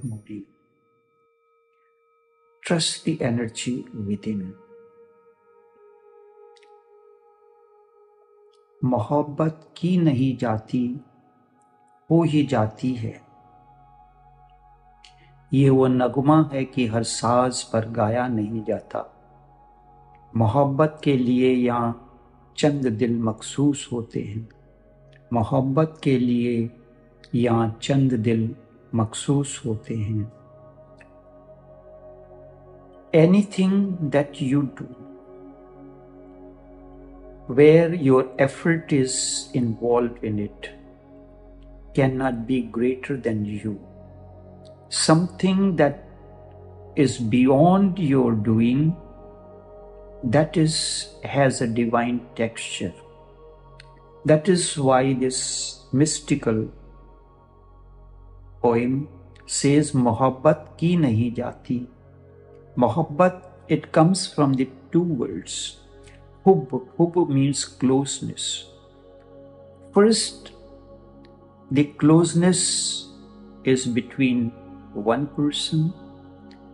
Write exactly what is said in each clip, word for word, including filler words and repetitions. outward motive. Trust the energy within. मोहब्बत की नहीं जाती, हो ही जाती है। ये वो नगमा है कि हर साज पर गाया नहीं जाता। मोहब्बत के लिए यहाँ चंद दिल मखसूस होते हैं। मोहब्बत के लिए यहाँ चंद दिल मखसूस होते हैं। Anything that you do, where your effort is involved in it, cannot be greater than you. Something that is beyond your doing, that is, has a divine texture. That is why this mystical poem says, Mohabbat ki nahi jati. Mohabbat, it comes from the two words. Hubb, hubb means closeness. First, the closeness is between one person,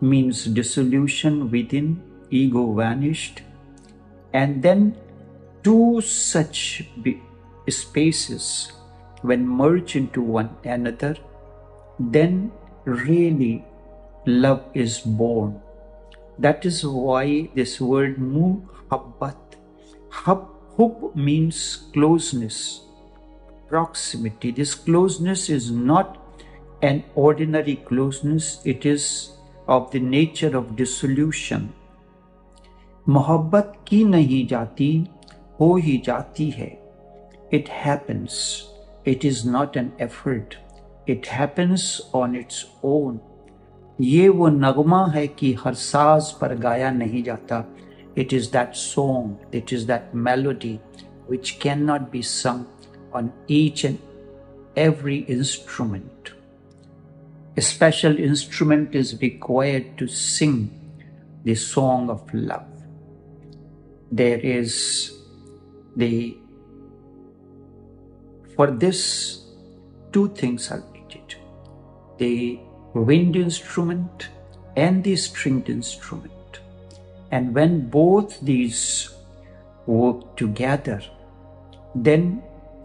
means dissolution within, ego vanished, and then two such spaces, when merged into one another, then really love is born. That is why this word Mohabbat, hub, hub means closeness, proximity. This closeness is not an ordinary closeness, it is of the nature of dissolution. Mohabbat ki nahi jati, ho hi jati hai. It happens. It is not an effort. It happens on its own. ये वो नगमा है कि हर साज पर गाया नहीं जाता. It is that song, it is that melody which cannot be sung on each and every instrument. A special instrument is required to sing the song of love. There is the... For this, two things are needed. The wind instrument and the stringed instrument. And when both these work together, then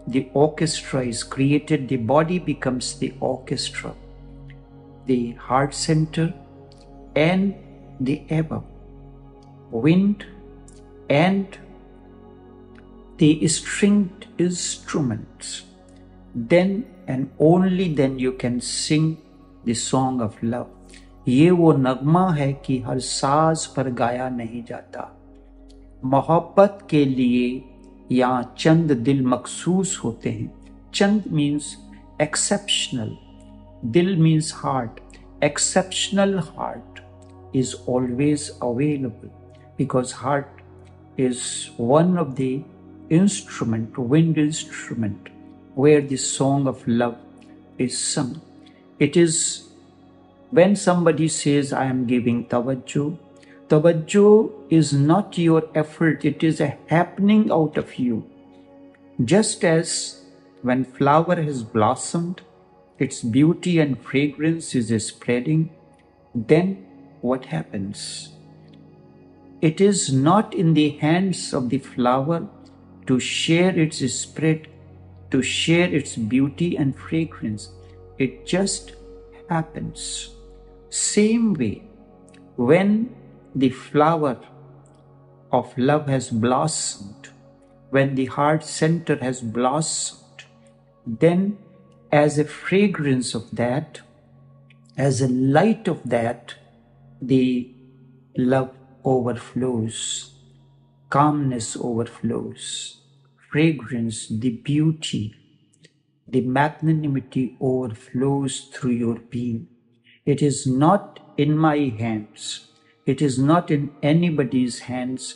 the orchestra is created. The body becomes the orchestra, the heart center and the above, wind and the stringed instruments. Then and only then you can sing the song of love. ये वो नगमा है कि हर साज पर गाया नहीं जाता. मोहब्बत के लिए यहाँ चंद दिल मखसूस होते हैं. चंद means exceptional. दिल means heart. Exceptional heart is always available because heart is one of the instrument, wind instrument, where the song of love is sung. It is when somebody says, I am giving Tawajjo. Tawajjo is not your effort. It is a happening out of you. Just as when flower has blossomed, its beauty and fragrance is spreading, then what happens? It is not in the hands of the flower to share its spread, to share its beauty and fragrance. It just happens. Same way, when the flower of love has blossomed, when the heart center has blossomed, then as a fragrance of that, as a light of that, the love overflows, calmness overflows, fragrance, the beauty, the magnanimity overflows through your being. It is not in my hands. It is not in anybody's hands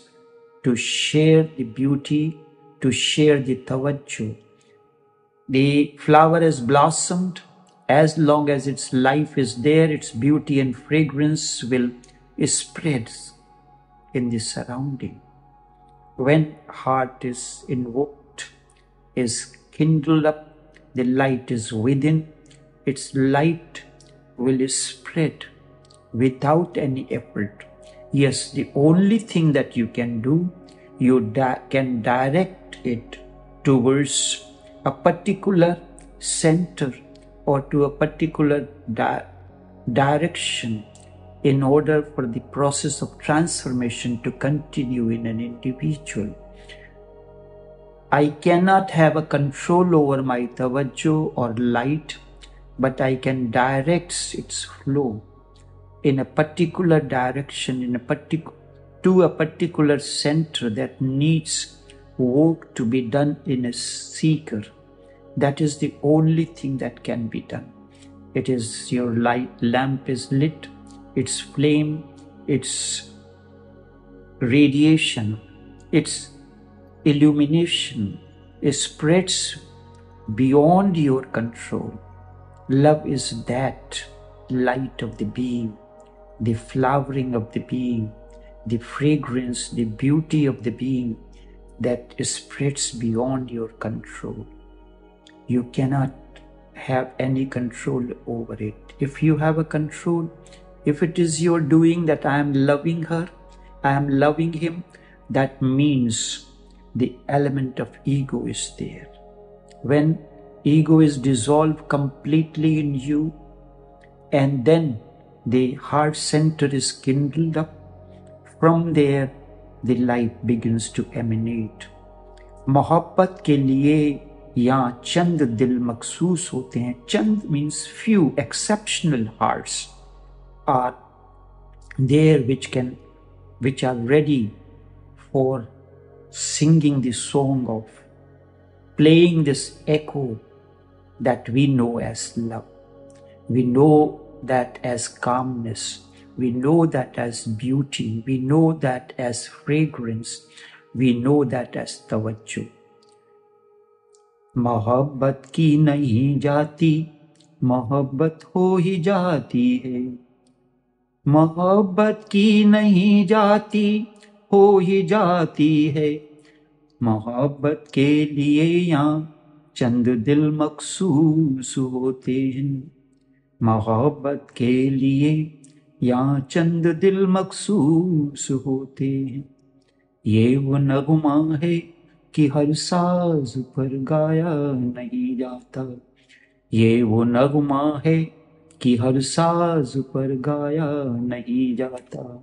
to share the beauty, to share the Tawajjuh. The flower has blossomed. As long as its life is there, its beauty and fragrance will spread in the surrounding. When heart is invoked, is kindled up, the light is within, its light will spread without any effort. Yes, the only thing that you can do, you di- can direct it towards a particular center or to a particular di- direction in order for the process of transformation to continue in an individual. I cannot have a control over my tawajjo or light, but I can direct its flow in a particular direction, in a particular to a particular center that needs work to be done in a seeker. That is the only thing that can be done. It is your light lamp is lit, its flame, its radiation, its illumination spreads beyond your control. Love is that light of the being, the flowering of the being, the fragrance, the beauty of the being that spreads beyond your control. You cannot have any control over it. If you have a control, if it is your doing that I am loving her, I am loving him, that means the element of ego is there. When ego is dissolved completely in you, and then the heart center is kindled up, from there the light begins to emanate. Mohabbat ke liye yahan chand dil maksoos hote hain. Chand means few exceptional hearts are there which can, which are ready for singing the song of, playing this echo that we know as love. We know that as calmness, we know that as beauty, we know that as fragrance, we know that as tawajjuh. Mohabbat ki nahi jati, mohabbat ho hi jati hai. Mohabbat ki nahi jati, ho hi jati hai. Mohabbat ke liye yahan chand dil maksoos hote hain. Mohabbat ke liye yahan chand dil maksoos hote hain. Ye wo nagma hai ki har saaz par gaya nahi jata. Ye wo nagma hai ki har saaz par gaya nahi jata.